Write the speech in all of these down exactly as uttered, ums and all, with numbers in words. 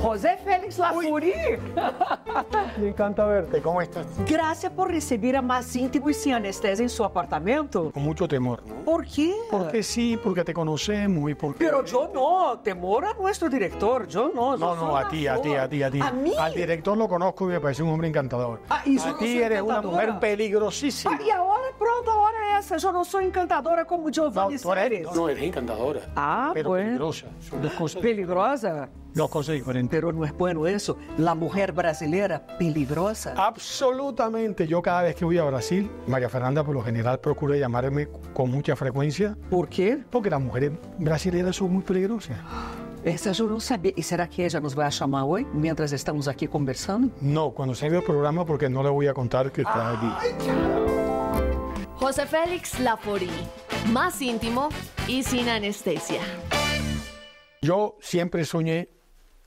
José Félix Lafaurie. Me encanta verte. ¿Cómo estás? Gracias por recibir a más íntimos si anestesia en su apartamento. Con mucho temor, ¿no? ¿Por qué? Porque sí, porque te conocemos y porque... Pero yo no, temor a nuestro director, yo no. No, no, a ti, a ti, a ti, a ti. ¿A mí? Al director lo conozco y me parece un hombre encantador. Ah, y a ti eres una mujer peligrosísima. Ah, y ahora, pronto, ahora esa, yo no soy encantadora como Giovanni Celis. No, no, eres encantadora. Ah, pero bueno. Peligrosa, son dos cosas. ¿Peligrosa? Dos cosas diferentes. Pero no es bueno eso. La mujer brasileña, peligrosa. Absolutamente. Yo cada vez que voy a Brasil, María Fernanda por lo general procura llamarme con mucha frecuencia. ¿Por qué? Porque las mujeres brasileñas son muy peligrosas. Esa yo no sabía. ¿Y será que ella nos va a llamar hoy, mientras estamos aquí conversando? No, cuando salga el programa, porque no le voy a contar que está aquí. José Félix Lafaurie, más íntimo y sin anestesia. Yo siempre soñé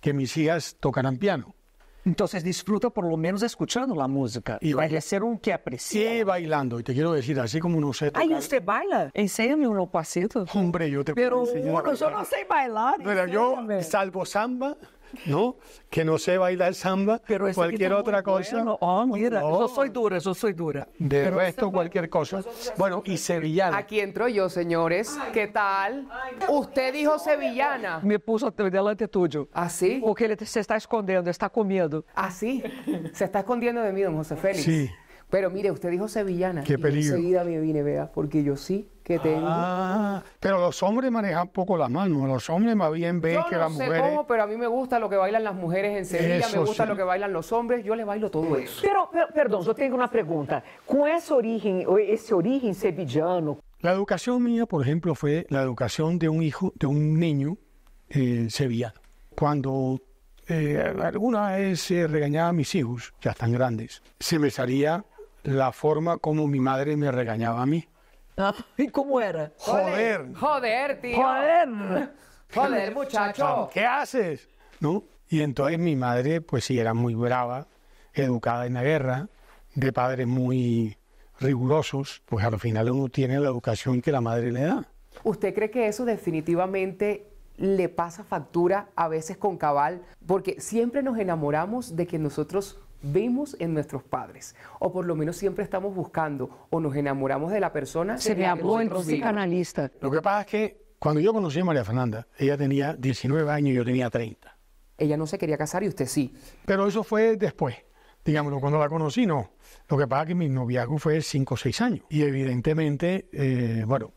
que mis hijas tocaran piano. Entonces disfruta por lo menos escuchando la música. Y va a ser un que aprecia. Y bailando. Y te quiero decir, así como no sé tocar... Ay, ¿usted baila? Enséñame un pasito. Hombre, yo te Pero, puedo enseñar. Pero yo no sé bailar. Pero enséñame. Yo, salvo samba, ¿no? Que no sé bailar samba, Pero cualquier otra cosa. Bueno. Oh, mira, no. Yo soy dura, yo soy dura. De Pero resto, cualquier cosa. Bueno, y sevillana. Aquí entro yo, señores. Ay. ¿Qué tal? Ay, no. Usted dijo sevillana. Me puso delante tuyo. ¿Ah, sí? Porque él se está escondiendo, está comiendo. ¿Ah, sí? Se está escondiendo de mí, don José Félix. Sí. Pero mire, usted dijo sevillana. Qué peligro. Enseguida me vine, vea, porque yo sí que tengo. Ah, pero los hombres manejan poco las manos. Los hombres más bien ven yo que no las mujeres. No sé cómo, pero a mí me gusta lo que bailan las mujeres en Sevilla, eso me gusta sí. lo que bailan los hombres. Yo les bailo todo eso. Pero, pero perdón, yo tengo una pregunta. ¿Con ese origen, ese origen sevillano? La educación mía, por ejemplo, fue la educación de un hijo, de un niño eh, sevillano. Cuando eh, alguna vez eh, regañaba a mis hijos, ya están grandes, se me salía la forma como mi madre me regañaba a mí. ¿Y cómo era? Joder. Joder, tío. Joder. Joder, muchacho. ¿Qué haces? ¿No? Y entonces mi madre, pues sí, era muy brava, educada en la guerra, de padres muy rigurosos, pues al final uno tiene la educación que la madre le da. ¿Usted cree que eso definitivamente le pasa factura a veces con Cabal? Porque siempre nos enamoramos de que nosotros vimos en nuestros padres, o por lo menos siempre estamos buscando, o nos enamoramos de la persona. Se me habló el psicanalista. Lo que pasa es que cuando yo conocí a María Fernanda, ella tenía diecinueve años y yo tenía treinta. Ella no se quería casar y usted sí. Pero eso fue después, digámoslo, cuando la conocí no. Lo que pasa es que mi noviazgo fue cinco o seis años. Y evidentemente, eh, bueno,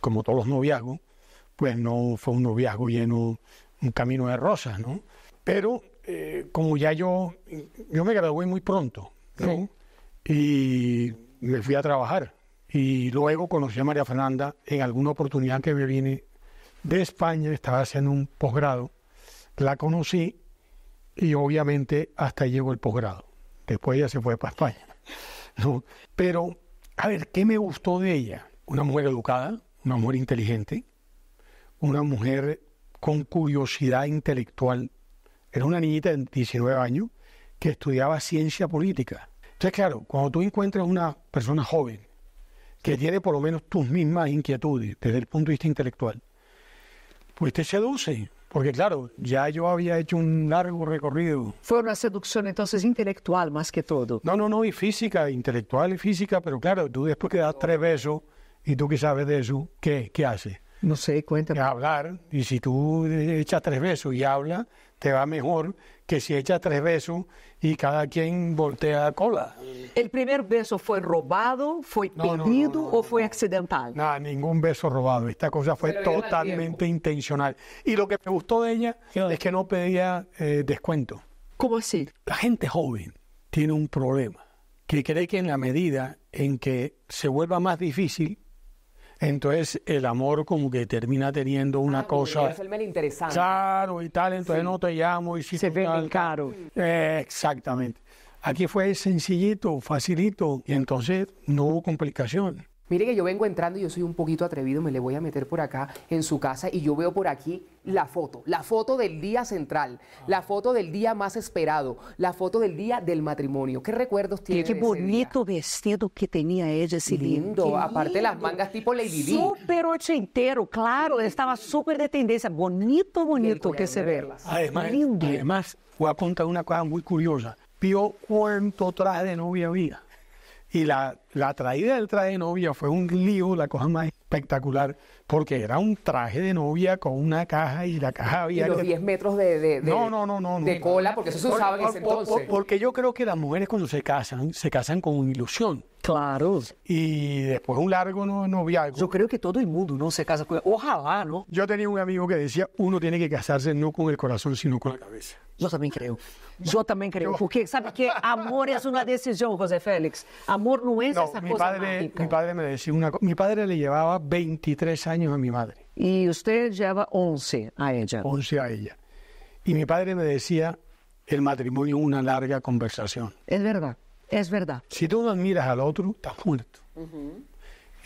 como todos los noviazgos, pues no fue un noviazgo lleno, un camino de rosas, ¿no? Pero... Eh, como ya yo, yo me gradué muy pronto, ¿no? Sí. Y me fui a trabajar. Y luego conocí a María Fernanda en alguna oportunidad que me vine de España, estaba haciendo un posgrado. La conocí y obviamente hasta llegó el posgrado. Después ella se fue para España, ¿no? Pero, a ver, ¿qué me gustó de ella? Una mujer educada, una mujer inteligente, una mujer con curiosidad intelectual. Era una niñita de diecinueve años que estudiaba ciencia política. Entonces, claro, cuando tú encuentras una persona joven que tiene por lo menos tus mismas inquietudes desde el punto de vista intelectual, pues te seduce. Porque, claro, ya yo había hecho un largo recorrido. Fue una seducción, entonces, intelectual más que todo. No, no, no, y física, intelectual y física, pero claro, tú después que das tres besos y tú que sabes de eso, ¿qué, qué haces? No sé, cuéntame. Hablar, y si tú echas tres besos y hablas, te va mejor que si echas tres besos y cada quien voltea la cola. ¿El primer beso fue robado, fue no, pedido no, no, no, o fue accidental? Nada, ningún beso robado. Esta cosa fue totalmente intencional. Y lo que me gustó de ella es que no pedía eh, descuento. ¿Cómo así? La gente joven tiene un problema, que cree que en la medida en que se vuelva más difícil, entonces el amor como que termina teniendo una ah, cosa interesante. Claro y tal, entonces sí. No te llamo y si se ve tal, caro. Eh, exactamente. Aquí fue sencillito, facilito y entonces no hubo complicación. Mire que yo vengo entrando y yo soy un poquito atrevido, me le voy a meter por acá en su casa y yo veo por aquí la foto, la foto del día central, la foto del día más esperado, la foto del día del matrimonio. ¿Qué recuerdos tiene? Qué bonito vestido que tenía ella, ese lindo, lindo. Aparte lindo. Las mangas tipo Lady Di. Súper ochentero, claro, estaba súper de tendencia, bonito, bonito que se ve. Además, lindo. Además, voy a contar una cosa muy curiosa. Vio cuánto traje de novia había. Y la, la traída del traje de novia fue un lío, la cosa más espectacular, porque era un traje de novia con una caja y la caja había... Y los diez metros de, de, de, no, no, no, no, de cola, porque eso se usaba por, en ese por, entonces. Por, porque yo creo que las mujeres cuando se casan, se casan con ilusión. Claro. Y después un largo noviazgo. Yo creo que todo el mundo no se casa con... Ojalá, ¿no? Yo tenía un amigo que decía, uno tiene que casarse no con el corazón, sino con la cabeza. Yo también creo. Yo también creo. Porque, ¿sabe qué? Amor es una decisión, José Félix. Amor no es no, esa mi cosa padre, mágica. Mi padre me decía una cosa. Mi padre le llevaba veintitrés años a mi madre. Y usted lleva once a ella. once a ella. Y mi padre me decía, el matrimonio es una larga conversación. Es verdad, es verdad. Si tú no admiras al otro, estás muerto. Uh-huh.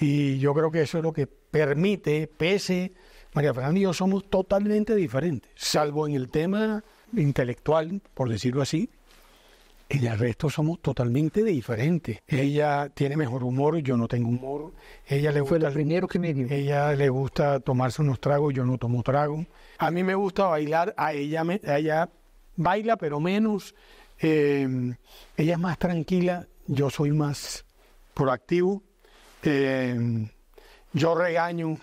Y yo creo que eso es lo que permite, pese... María Fernanda y yo somos totalmente diferentes, salvo en el tema... intelectual, por decirlo así, y el resto somos totalmente diferentes. Ella tiene mejor humor, yo no tengo humor. Ella le gusta, fue el primero que me dio. Ella le gusta tomarse unos tragos, yo no tomo trago. A mí me gusta bailar, a ella, me, a ella baila, pero menos. Eh, ella es más tranquila, yo soy más proactivo. Eh, yo regaño,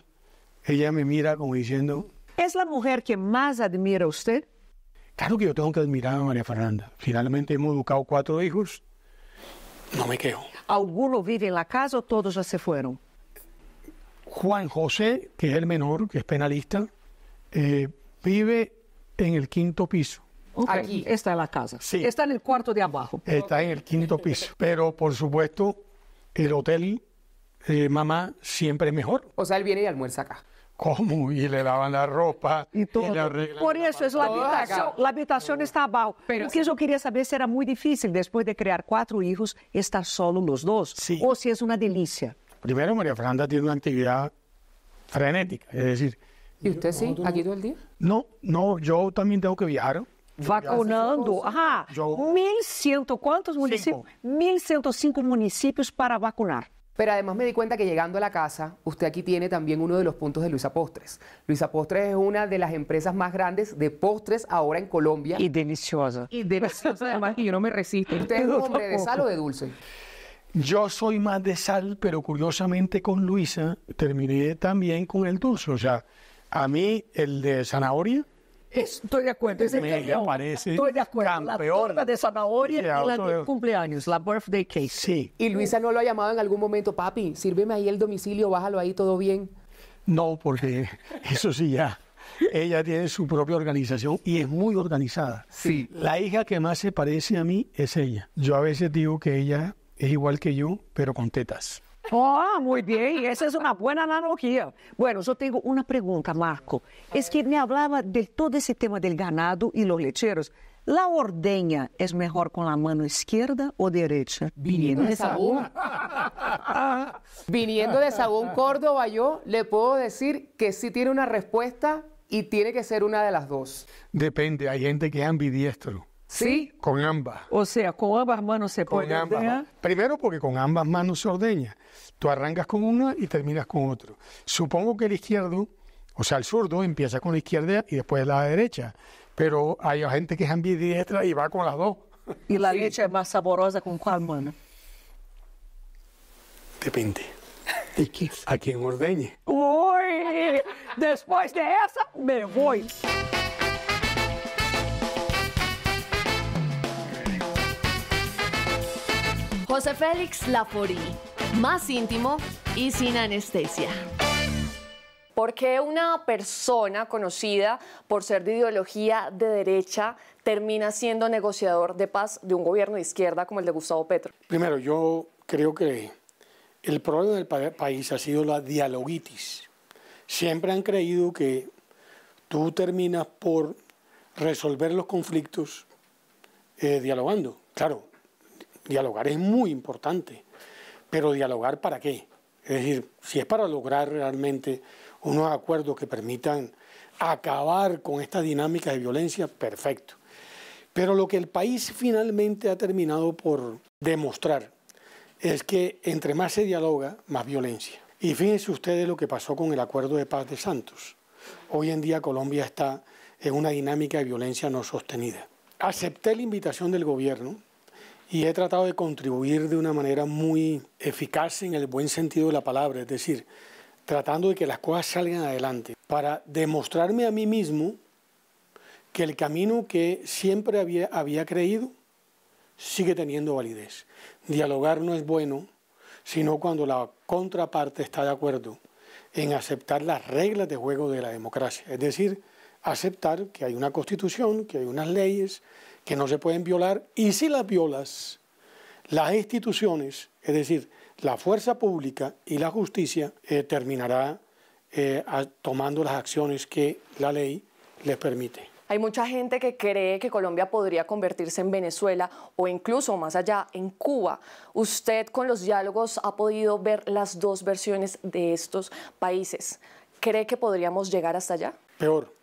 ella me mira como diciendo... ¿Es la mujer que más admira a usted? Claro que yo tengo que admirar a María Fernanda. Finalmente hemos educado cuatro hijos. No me quejo. ¿Alguno vive en la casa o todos ya se fueron? Juan José, que es el menor, que es penalista, eh, vive en el quinto piso. Okay. Aquí está en la casa. Sí. Está en el cuarto de abajo. Está en el quinto piso. Pero, por supuesto, el hotel, eh, mamá, siempre es mejor. O sea, él viene y almuerza acá. ¿Cómo? Y le lavan la ropa, y, todo. y le arreglan. Por eso es la habitación, la habitación está abajo. Pero porque yo quería saber si era muy difícil, después de crear cuatro hijos, estar solo los dos, sí. O si es una delicia. Primero, María Fernanda tiene una actividad frenética, es decir... ¿Y usted yo, sí? No, ¿aquí todo el día? No, no, yo también tengo que viajar. Vacunando, ajá, yo, mil cien, ¿cuántos municipios? mil ciento cinco municipios para vacunar. Pero además me di cuenta que llegando a la casa, usted aquí tiene también uno de los puntos de Luisa Postres. Luisa Postres es una de las empresas más grandes de postres ahora en Colombia. Y deliciosa. Y deliciosa además, y yo no me resisto. ¿Usted es un hombre de sal o de dulce? Yo soy más de sal, pero curiosamente con Luisa terminé también con el dulce. O sea, a mí el de zanahoria... Estoy de acuerdo. Es me parece Estoy de acuerdo. Campeona. La torta de zanahoria y la de cumpleaños, la birthday cake. Sí. ¿Y Luisa no lo ha llamado en algún momento? Papi, sírveme ahí el domicilio, bájalo ahí, todo bien. No, porque eso sí ya. Ella tiene su propia organización y es muy organizada. Sí. La hija que más se parece a mí es ella. Yo a veces digo que ella es igual que yo, pero con tetas. Oh, muy bien, esa es una buena analogía. Bueno, yo tengo una pregunta, Marco. Es que me hablaba de todo ese tema del ganado y los lecheros. ¿La ordeña es mejor con la mano izquierda o derecha? Viniendo de Sagún. Viniendo de Sagún, Córdoba, yo le puedo decir que sí tiene una respuesta y tiene que ser una de las dos. Depende, hay gente que es ambidiestro. ¿Sí? Con ambas. O sea, con ambas manos se puede ordeñar. Primero porque con ambas manos se ordeña. Tú arrancas con una y terminas con otro. Supongo que el izquierdo, o sea, el zurdo, empieza con la izquierda y después la derecha. Pero hay gente que es ambidiestra y va con las dos. ¿Y la sí. leche es más saborosa con cuál mano? Depende. ¿Y qué? ¿A quién ordeñe? Uy, después de esa, me voy. José Félix Lafaurie, más íntimo y sin anestesia. ¿Por qué una persona conocida por ser de ideología de derecha termina siendo negociador de paz de un gobierno de izquierda como el de Gustavo Petro? Primero, yo creo que el problema del pa- país ha sido la dialogitis. Siempre han creído que tú terminas por resolver los conflictos eh, dialogando, claro. Dialogar es muy importante, pero ¿dialogar para qué? Es decir, si es para lograr realmente unos acuerdos que permitan acabar con estas dinámicas de violencia, perfecto. Pero lo que el país finalmente ha terminado por demostrar es que entre más se dialoga, más violencia. Y fíjense ustedes lo que pasó con el acuerdo de paz de Santos. Hoy en día Colombia está en una dinámica de violencia no sostenida. Acepté la invitación del gobierno y he tratado de contribuir de una manera muy eficaz en el buen sentido de la palabra, es decir, tratando de que las cosas salgan adelante, para demostrarme a mí mismo que el camino que siempre había, había creído sigue teniendo validez. Dialogar no es bueno, sino cuando la contraparte está de acuerdo en aceptar las reglas de juego de la democracia, es decir, aceptar que hay una constitución, que hay unas leyes que no se pueden violar, y si las violas, las instituciones, es decir, la fuerza pública y la justicia eh, terminará eh, a, tomando las acciones que la ley les permite. Hay mucha gente que cree que Colombia podría convertirse en Venezuela o incluso más allá, en Cuba. Usted con los diálogos ha podido ver las dos versiones de estos países. ¿Cree que podríamos llegar hasta allá? Peor,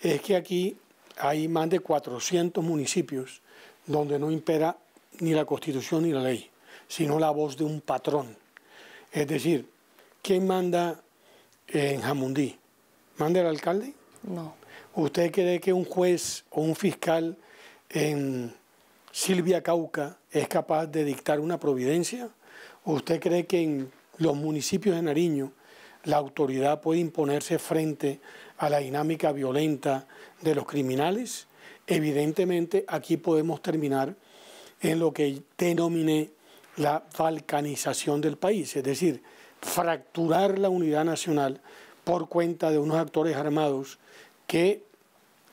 es que aquí hay más de cuatrocientos municipios donde no impera ni la Constitución ni la ley, sino la voz de un patrón. Es decir, ¿quién manda en Jamundí? ¿Manda el alcalde? No. ¿Usted cree que un juez o un fiscal en Silvia Cauca es capaz de dictar una providencia? ¿Usted cree que en los municipios de Nariño la autoridad puede imponerse frente a la dinámica violenta de los criminales? Evidentemente aquí podemos terminar en lo que denominé la balcanización del país, es decir, fracturar la unidad nacional por cuenta de unos actores armados que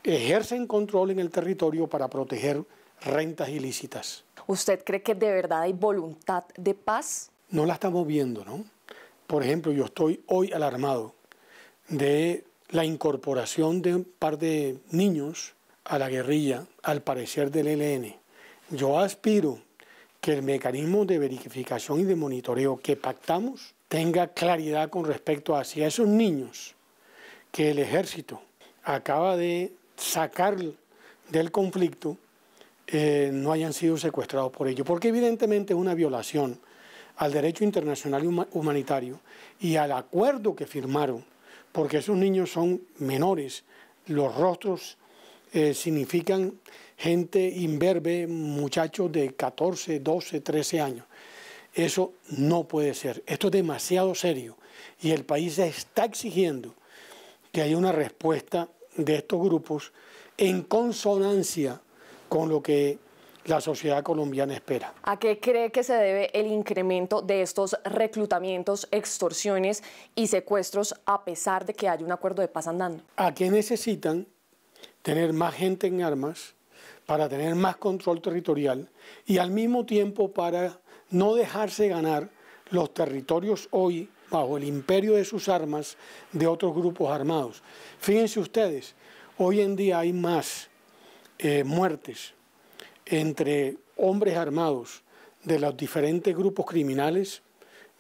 ejercen control en el territorio para proteger rentas ilícitas. ¿Usted cree que de verdad hay voluntad de paz? No la estamos viendo, ¿no? Por ejemplo, yo estoy hoy alarmado de la incorporación de un par de niños a la guerrilla, al parecer del E L N. Yo aspiro que el mecanismo de verificación y de monitoreo que pactamos tenga claridad con respecto a hacia esos niños que el ejército acaba de sacar del conflicto, eh, no hayan sido secuestrados por ello, porque evidentemente es una violación al derecho internacional humanitario y al acuerdo que firmaron, porque esos niños son menores, los rostros eh, significan gente imberbe, muchachos de catorce, doce, trece años. Eso no puede ser, esto es demasiado serio y el país está exigiendo que haya una respuesta de estos grupos en consonancia con lo que la sociedad colombiana espera. ¿A qué cree que se debe el incremento de estos reclutamientos, extorsiones y secuestros a pesar de que hay un acuerdo de paz andando? ¿A qué necesitan tener más gente en armas para tener más control territorial y al mismo tiempo para no dejarse ganar los territorios hoy bajo el imperio de sus armas de otros grupos armados? Fíjense ustedes, hoy en día hay más eh, muertes entre hombres armados de los diferentes grupos criminales,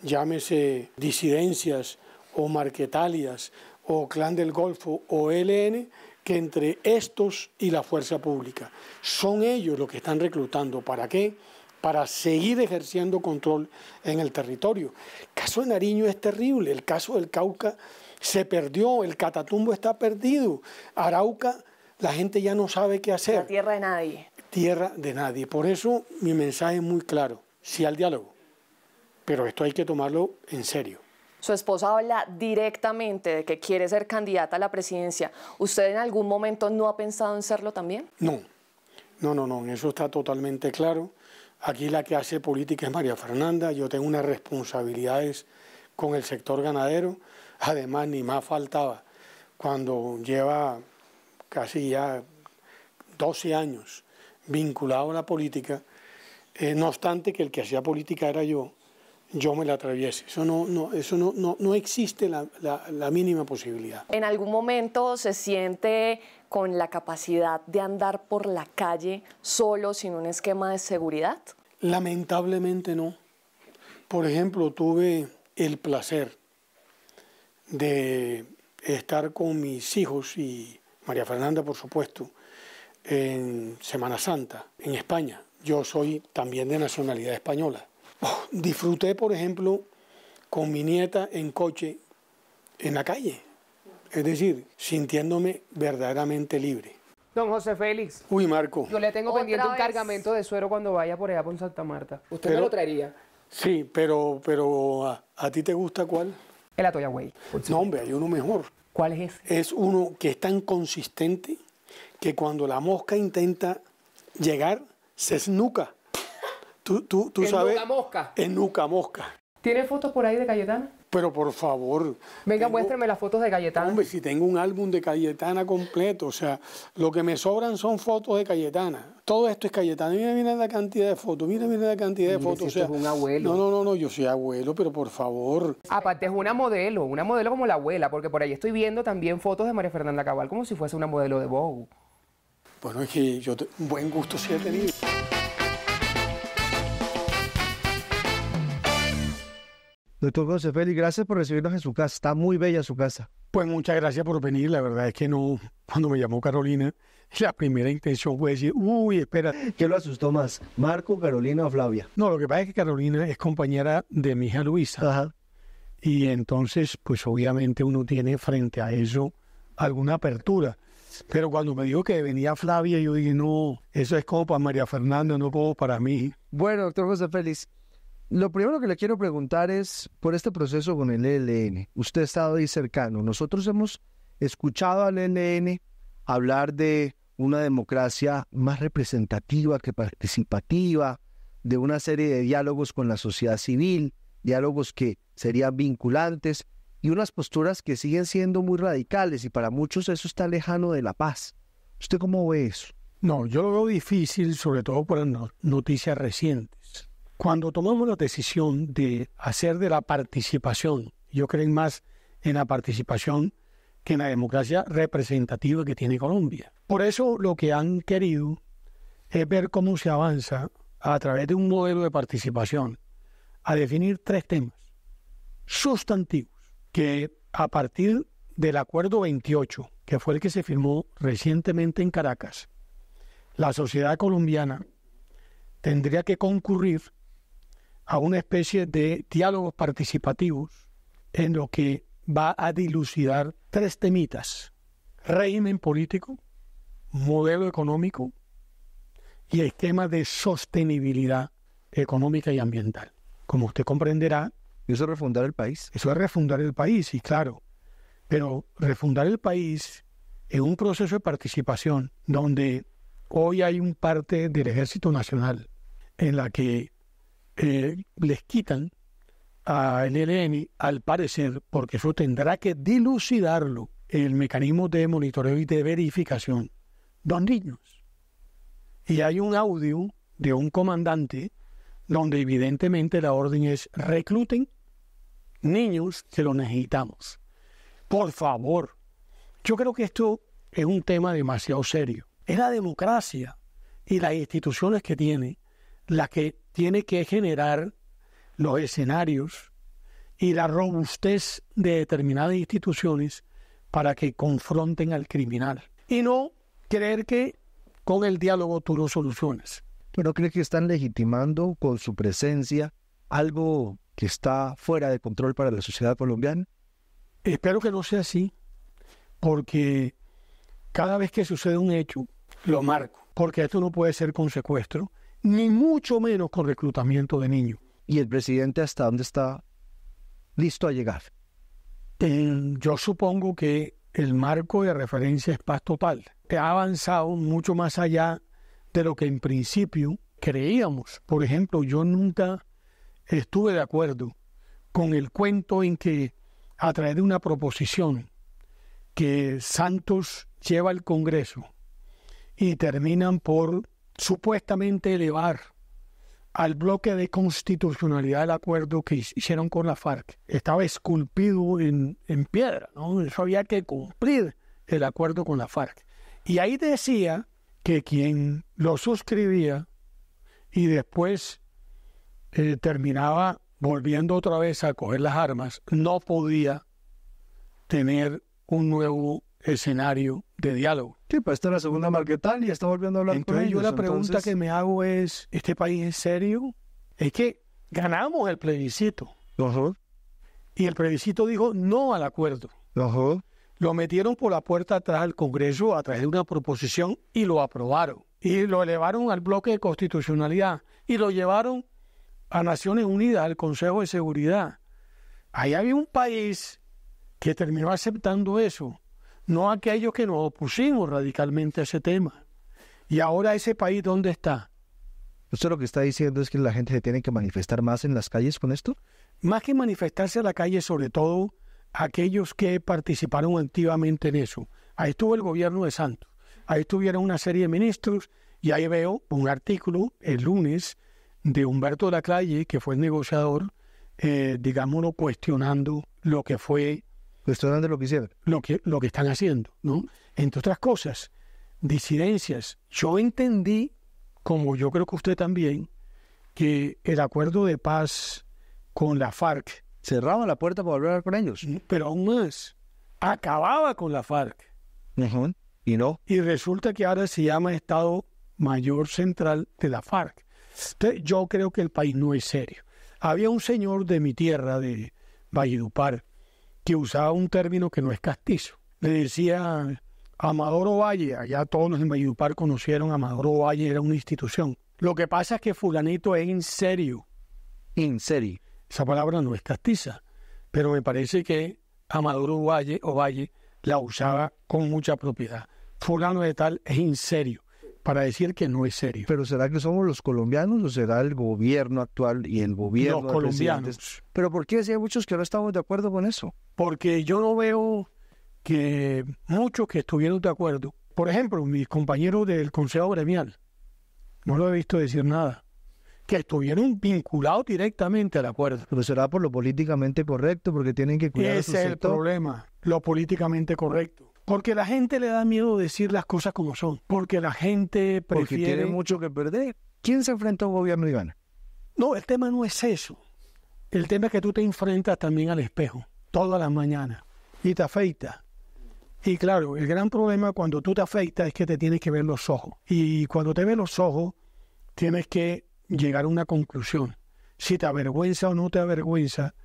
llámese disidencias o marquetalias o Clan del Golfo o E L N, que entre estos y la fuerza pública. Son ellos los que están reclutando. ¿Para qué? Para seguir ejerciendo control en el territorio. El caso de Nariño es terrible, el caso del Cauca se perdió, el Catatumbo está perdido, Arauca la gente ya no sabe qué hacer. La tierra de nadie. Tierra de nadie, por eso mi mensaje es muy claro, sí al diálogo, pero esto hay que tomarlo en serio. Su esposa habla directamente de que quiere ser candidata a la presidencia. ¿Usted en algún momento no ha pensado en serlo también? No, no, no, no, eso está totalmente claro. Aquí la que hace política es María Fernanda, yo tengo unas responsabilidades con el sector ganadero, además ni más faltaba, cuando lleva casi ya doce años vinculado a la política, eh, no obstante que el que hacía política era yo, yo me la atraviese. Eso no, no, eso no, no, no existe la, la, la mínima posibilidad. ¿En algún momento se siente con la capacidad de andar por la calle solo, sin un esquema de seguridad? Lamentablemente no. Por ejemplo, tuve el placer de estar con mis hijos y María Fernanda, por supuesto, en Semana Santa, en España. Yo soy también de nacionalidad española. Oh, disfruté, por ejemplo, con mi nieta en coche en la calle, es decir, sintiéndome verdaderamente libre. Don José Félix. Uy, Marco. Yo le tengo pendiente vez? un cargamento de suero cuando vaya por allá por Santa Marta. ¿Usted pero, me lo traería? Sí, pero, pero ¿a, a ti te gusta cuál? El atoyagüey. No, hombre, hay uno mejor. ¿Cuál es ese? Es uno que es tan consistente que cuando la mosca intenta llegar, se esnuca. Tú, tú, tú sabes. ¿Esnuca mosca? Esnuca mosca. ¿Tiene fotos por ahí de Cayetana? Pero por favor. Venga, tengo, muéstrame las fotos de Cayetana. Hombre, si tengo un álbum de Cayetana completo, o sea, lo que me sobran son fotos de Cayetana. Todo esto es Cayetana. Mira, mira la cantidad de fotos, mira, mira la cantidad de fotos. O sea, es un abuelo. No, no, no, no, yo soy abuelo, pero por favor. Aparte es una modelo, una modelo como la abuela, porque por ahí estoy viendo también fotos de María Fernanda Cabal como si fuese una modelo de Vogue. Bueno, es que yo te, buen gusto sí he tenido. Doctor José Félix, gracias por recibirnos en su casa. Está muy bella su casa. Pues muchas gracias por venir. La verdad es que no, cuando me llamó Carolina, la primera intención fue decir, uy, espera. ¿Qué lo asustó más, Marco, Carolina o Flavia? No, lo que pasa es que Carolina es compañera de mi hija Luisa. Ajá. Y entonces, pues obviamente uno tiene frente a eso alguna apertura. Pero cuando me dijo que venía Flavia, yo dije, no, eso es como para María Fernanda, no como para mí. Bueno, doctor José Félix. Lo primero que le quiero preguntar es por este proceso con el E L N. Usted ha estado ahí cercano. Nosotros hemos escuchado al E L N hablar de una democracia más representativa que participativa, de una serie de diálogos con la sociedad civil, diálogos que serían vinculantes y unas posturas que siguen siendo muy radicales y para muchos eso está lejano de la paz. ¿Usted cómo ve eso? No, yo lo veo difícil, sobre todo por las noticias recientes. Cuando tomamos la decisión de hacer de la participación, yo creo más en la participación que en la democracia representativa que tiene Colombia. Por eso lo que han querido es ver cómo se avanza a través de un modelo de participación a definir tres temas sustantivos que a partir del Acuerdo veintiocho, que fue el que se firmó recientemente en Caracas, la sociedad colombiana tendría que concurrir a una especie de diálogos participativos en lo que va a dilucidar tres temitas: régimen político, modelo económico y esquema de sostenibilidad económica y ambiental. Como usted comprenderá... Eso es refundar el país. Eso es refundar el país, y claro. Pero refundar el país en un proceso de participación donde hoy hay un parte del Ejército Nacional en la que Eh, les quitan al E L N, al parecer, porque eso tendrá que dilucidarlo el mecanismo de monitoreo y de verificación, dos niños. Y hay un audio de un comandante donde evidentemente la orden es recluten niños que los necesitamos. Por favor, yo creo que esto es un tema demasiado serio. Es la democracia y las instituciones que tiene la que tiene que generar los escenarios y la robustez de determinadas instituciones para que confronten al criminal. Y no creer que con el diálogo tú lo solucionas. ¿Pero crees que están legitimando con su presencia algo que está fuera de control para la sociedad colombiana? Espero que no sea así, porque cada vez que sucede un hecho, lo marco. Porque esto no puede ser con secuestro, ni mucho menos con reclutamiento de niños. ¿Y el presidente hasta dónde está listo a llegar? Eh, yo supongo que el marco de referencia es paz total. Ha avanzado mucho más allá de lo que en principio creíamos. Por ejemplo, yo nunca estuve de acuerdo con el cuento en que a través de una proposición que Santos lleva al Congreso y terminan por supuestamente elevar al bloque de constitucionalidad el acuerdo que hicieron con la FARC. Estaba esculpido en, en piedra, ¿no? Eso había que cumplir el acuerdo con la FARC. Y ahí decía que quien lo suscribía y después eh, terminaba volviendo otra vez a coger las armas, no podía tener un nuevo escenario de diálogo. Sí, pues esta es la segunda Marquetal y está volviendo a hablar entonces, con ellos. Yo la entonces... pregunta que me hago es, ¿este país es serio? Es que ganamos el plebiscito. Uh-huh. Y el plebiscito dijo no al acuerdo. Uh-huh. Lo metieron por la puerta atrás al Congreso a través de una proposición y lo aprobaron. Y lo elevaron al bloque de constitucionalidad y lo llevaron a Naciones Unidas, al Consejo de Seguridad. Ahí había un país que terminó aceptando eso, no aquellos que nos opusimos radicalmente a ese tema. Y ahora ese país, ¿dónde está? ¿Usted lo que está diciendo es que la gente se tiene que manifestar más en las calles con esto? Más que manifestarse en la calle, sobre todo aquellos que participaron activamente en eso. Ahí estuvo el gobierno de Santos, ahí estuvieron una serie de ministros, y ahí veo un artículo el lunes de Humberto de la Calle, que fue el negociador, eh, digámoslo, cuestionando lo que fue... Cuestionando lo que hicieron. Lo que, lo que están haciendo, ¿no? Entre otras cosas, disidencias. Yo entendí, como yo creo que usted también, que el acuerdo de paz con la FARC... Cerraba la puerta para hablar con ellos. Pero aún más, acababa con la FARC. Uh-huh. Y no. Y resulta que ahora se llama Estado Mayor Central de la FARC. Yo creo que el país no es serio. Había un señor de mi tierra, de Valledupar, que usaba un término que no es castizo. Le decía Amador Ovalle, allá todos en Valledupar conocieron a Amador Ovalle, era una institución. Lo que pasa es que fulanito es en serio. En serio. Esa palabra no es castiza, pero me parece que Amador Ovalle, Ovalle la usaba con mucha propiedad. Fulano de tal es en serio, para decir que no es serio. ¿Pero será que somos los colombianos o será el gobierno actual y el gobierno? Los colombianos. ¿Pero por qué hay muchos que no estamos de acuerdo con eso? Porque yo no veo que muchos que estuvieron de acuerdo, por ejemplo, mis compañeros del Consejo Gremial, no lo he visto decir nada, que estuvieron vinculados directamente al acuerdo. Pero será por lo políticamente correcto, porque tienen que cuidar su sector. Ese es el problema, lo políticamente correcto. Porque la gente le da miedo decir las cosas como son. Porque la gente prefiere... Porque tiene mucho que perder. ¿Quién se enfrenta a un gobierno y gana? No, el tema no es eso. El tema es que tú te enfrentas también al espejo, todas las mañanas, y te afeitas. Y claro, el gran problema cuando tú te afeitas es que te tienes que ver los ojos. Y cuando te ves los ojos, tienes que llegar a una conclusión. Si te avergüenza o no te avergüenza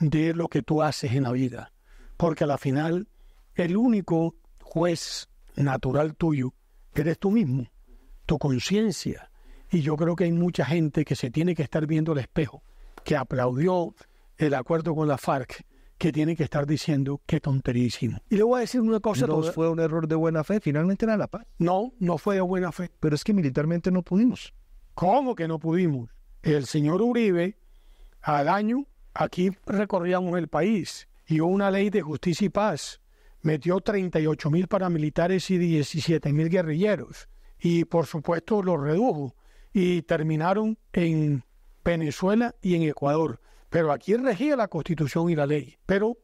de lo que tú haces en la vida. Porque a la final... el único juez natural tuyo eres tú mismo, tu conciencia. Y yo creo que hay mucha gente que se tiene que estar viendo al espejo, que aplaudió el acuerdo con la FARC, que tiene que estar diciendo qué tonterísimo. Y le voy a decir una cosa. ¿No toda... fue un error de buena fe? ¿Finalmente era la paz? No, no fue de buena fe. Pero es que militarmente no pudimos. ¿Cómo que no pudimos? El señor Uribe, al año, aquí recorríamos el país, y una ley de justicia y paz. Metió treinta y ocho mil paramilitares y diecisiete mil guerrilleros. Y por supuesto los redujo. Y terminaron en Venezuela y en Ecuador. Pero aquí regía la Constitución y la ley. Pero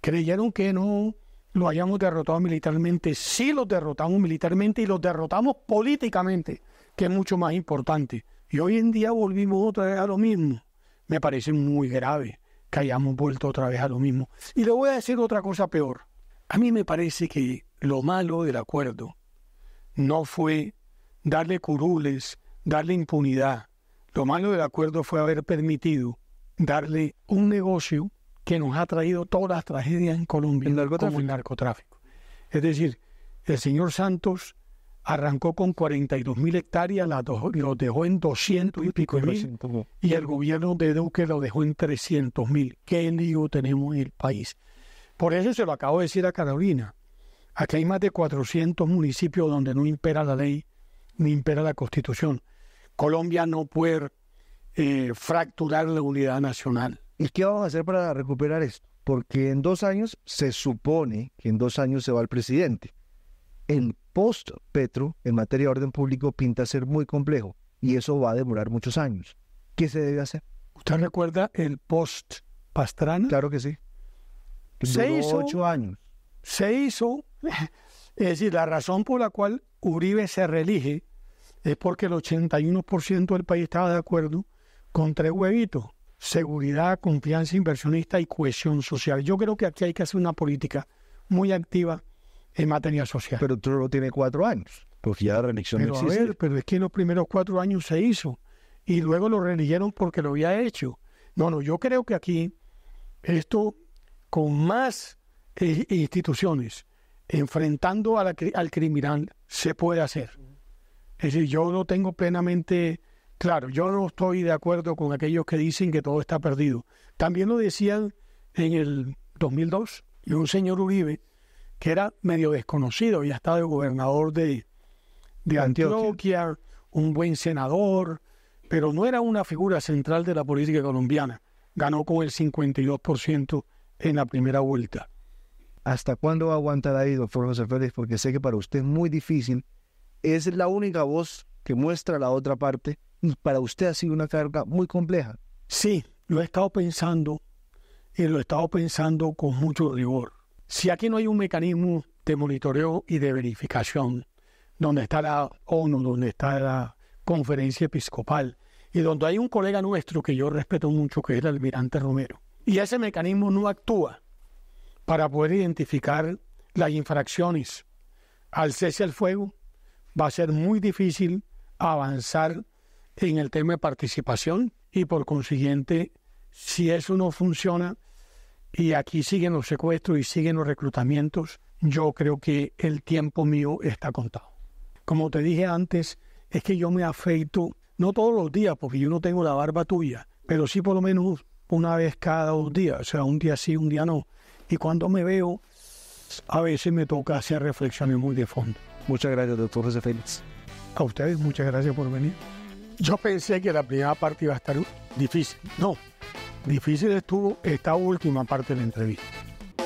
creyeron que no lo hayamos derrotado militarmente. Sí los derrotamos militarmente y los derrotamos políticamente, que es mucho más importante. Y hoy en día volvimos otra vez a lo mismo. Me parece muy grave que hayamos vuelto otra vez a lo mismo. Y le voy a decir otra cosa peor. A mí me parece que lo malo del acuerdo no fue darle curules, darle impunidad. Lo malo del acuerdo fue haber permitido darle un negocio que nos ha traído todas las tragedias en Colombia, como el narcotráfico. Es decir, el señor Santos arrancó con cuarenta y dos mil hectáreas, las do- los dejó en doscientos y pico mil, y el gobierno de Duque lo dejó en trescientos mil. ¿Qué lío tenemos en el país? Por eso se lo acabo de decir a Carolina. Aquí hay más de cuatrocientos municipios donde no impera la ley ni impera la Constitución. Colombia no puede eh, fracturar la unidad nacional. ¿Y qué vamos a hacer para recuperar esto? Porque en dos años, se supone que en dos años se va el presidente. El post Petro en materia de orden público pinta ser muy complejo y eso va a demorar muchos años. ¿Qué se debe hacer? ¿Usted recuerda el post Pastrana? Claro que sí. Se hizo ocho años. Se hizo, es decir, la razón por la cual Uribe se reelige es porque el ochenta y uno por ciento del país estaba de acuerdo con tres huevitos. seguridad, confianza inversionista y cohesión social. Yo creo que aquí hay que hacer una política muy activa en materia social. Pero tú no tiene cuatro años, porque ya la reelección no existe. Pero a ver, pero es que en los primeros cuatro años se hizo, y luego lo reeligieron porque lo había hecho. No, no, yo creo que aquí, esto con más eh, instituciones, enfrentando a la, al criminal, se puede hacer. Es decir, yo lo tengo plenamente claro. Yo no estoy de acuerdo con aquellos que dicen que todo está perdido. También lo decían en el dos mil dos, y un señor Uribe, que era medio desconocido, ya estaba de gobernador de, de Antioquia. Antioquia, un buen senador, pero no era una figura central de la política colombiana. Ganó con el cincuenta y dos por ciento en la primera vuelta. ¿Hasta cuándo va a aguantar ahí, doctor José Félix? Porque sé que para usted es muy difícil. Es la única voz que muestra la otra parte, y para usted ha sido una carga muy compleja. Sí, lo he estado pensando, y lo he estado pensando con mucho rigor. Si aquí no hay un mecanismo de monitoreo y de verificación, donde está la ONU, donde está la Conferencia Episcopal, y donde hay un colega nuestro que yo respeto mucho, que es el almirante Romero, y ese mecanismo no actúa para poder identificar las infracciones al cese al fuego, va a ser muy difícil avanzar en el tema de participación, y por consiguiente, si eso no funciona, y aquí siguen los secuestros y siguen los reclutamientos, yo creo que el tiempo mío está contado. Como te dije antes, es que yo me afeito, no todos los días, porque yo no tengo la barba tuya, pero sí por lo menos una vez cada dos días, o sea, un día sí, un día no. Y cuando me veo, a veces me toca hacer reflexiones muy de fondo. Muchas gracias, doctor José Félix. A ustedes, muchas gracias por venir. Yo pensé que la primera parte iba a estar difícil. No, difícil estuvo esta última parte de la entrevista.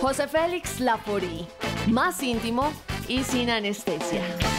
José Félix Lafaurie, más íntimo y sin anestesia.